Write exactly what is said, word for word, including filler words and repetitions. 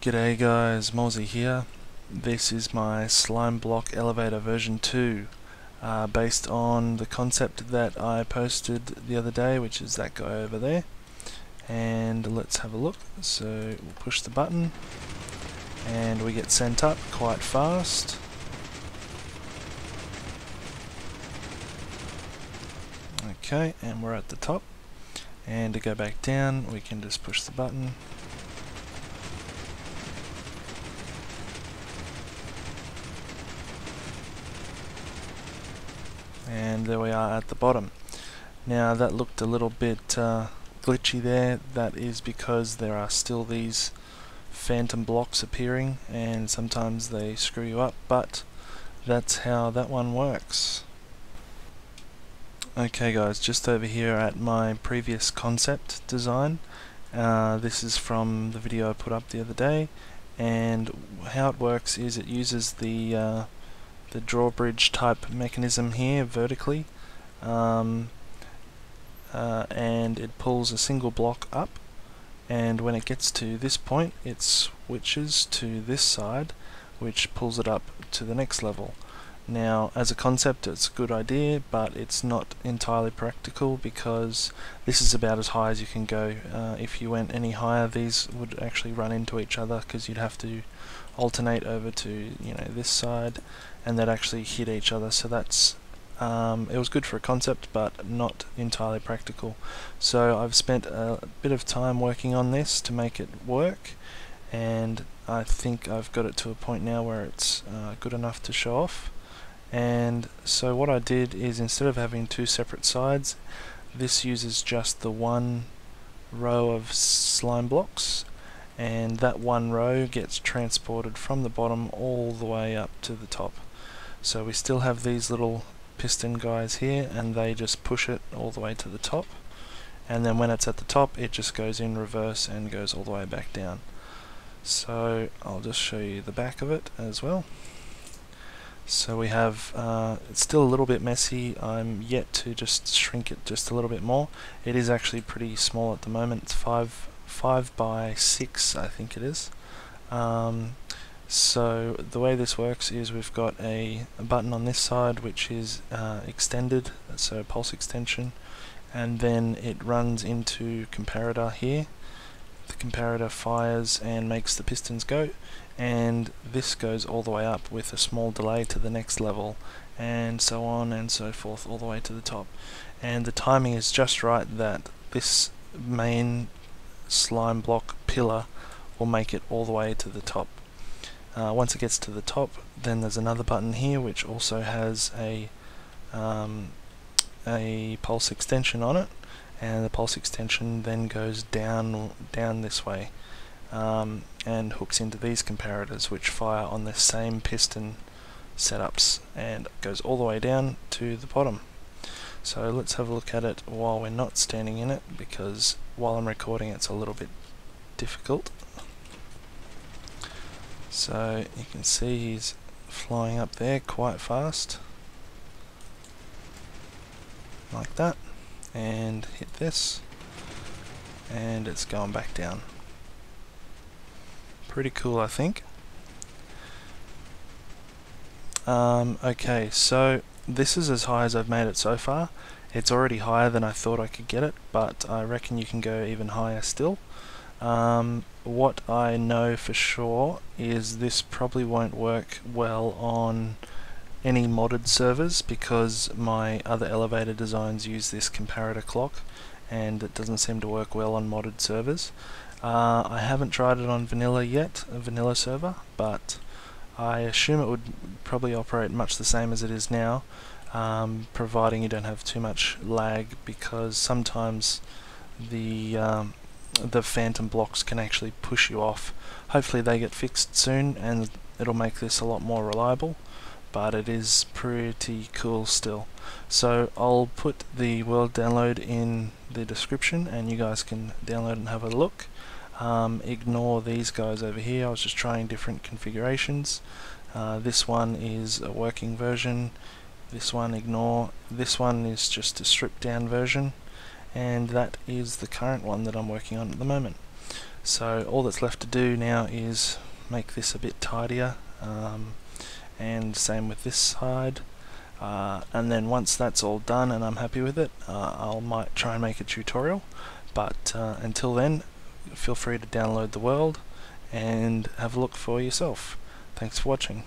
G'day guys, Morezy here. This is my Slime Block elevator version two, uh, based on the concept that I posted the other day, which is that guy over there. And let's have a look. So we'll push the button and we get sent up quite fast. Okay, and we're at the top, and to go back down we can just push the button. And there we are at the bottom. Now that looked a little bit uh, glitchy there. That is because there are still these phantom blocks appearing, and sometimes they screw you up, but that's how that one works. Okay guys, just over here at my previous concept design. Uh, this is from the video I put up the other day, and how it works is it uses the uh, the drawbridge type mechanism here vertically, um, uh, and it pulls a single block up, and when it gets to this point it switches to this side, which pulls it up to the next level. Now as a concept it's a good idea, but it's not entirely practical because this is about as high as you can go. Uh, if you went any higher these would actually run into each other, because you'd have to alternate over to, you know, this side, and they'd actually hit each other. So that's um, it was good for a concept but not entirely practical. So I've spent a bit of time working on this to make it work, and I think I've got it to a point now where it's uh, good enough to show off. And so what I did is, instead of having two separate sides, this uses just the one row of slime blocks, and that one row gets transported from the bottom all the way up to the top. So we still have these little piston guys here, and they just push it all the way to the top, and then when it's at the top it just goes in reverse and goes all the way back down. So I'll just show you the back of it as well. So we have, uh, it's still a little bit messy. I'm yet to just shrink it just a little bit more. It is actually pretty small at the moment. It's five, five by six, I think it is. Um, so the way this works is we've got a, a button on this side which is uh, extended, so pulse extension, and then it runs into comparator here. The comparator fires and makes the pistons go, and this goes all the way up with a small delay to the next level, and so on and so forth all the way to the top. And the timing is just right that this main slime block pillar will make it all the way to the top. Uh, once it gets to the top, then there's another button here which also has a um, a pulse extension on it, and the pulse extension then goes down down this way, um, and hooks into these comparators which fire on the same piston setups, and goes all the way down to the bottom. So let's have a look at it while we're not standing in it, because while I'm recording it's a little bit difficult. So you can see he's flying up there quite fast, like that, and hit this, and it's going back down. Pretty cool, I think. Um, okay, so this is as high as I've made it so far. It's already higher than I thought I could get it, but I reckon you can go even higher still. Um, what I know for sure is this probably won't work well on any modded servers, because my other elevator designs use this comparator clock and it doesn't seem to work well on modded servers. Uh, I haven't tried it on vanilla yet, a vanilla server, but I assume it would probably operate much the same as it is now, um, providing you don't have too much lag, because sometimes the um, the phantom blocks can actually push you off. Hopefully they get fixed soon and it'll make this a lot more reliable, but it is pretty cool still. So I'll put the world download in the description and you guys can download and have a look. Um, ignore these guys over here, I was just trying different configurations. Uh, this one is a working version, this one ignore, this one is just a stripped down version, and that is the current one that I'm working on at the moment. So all that's left to do now is make this a bit tidier, um, and same with this side, uh, and then once that's all done and I'm happy with it, uh, I might try and make a tutorial, but uh, until then feel free to download the world and have a look for yourself. Thanks for watching.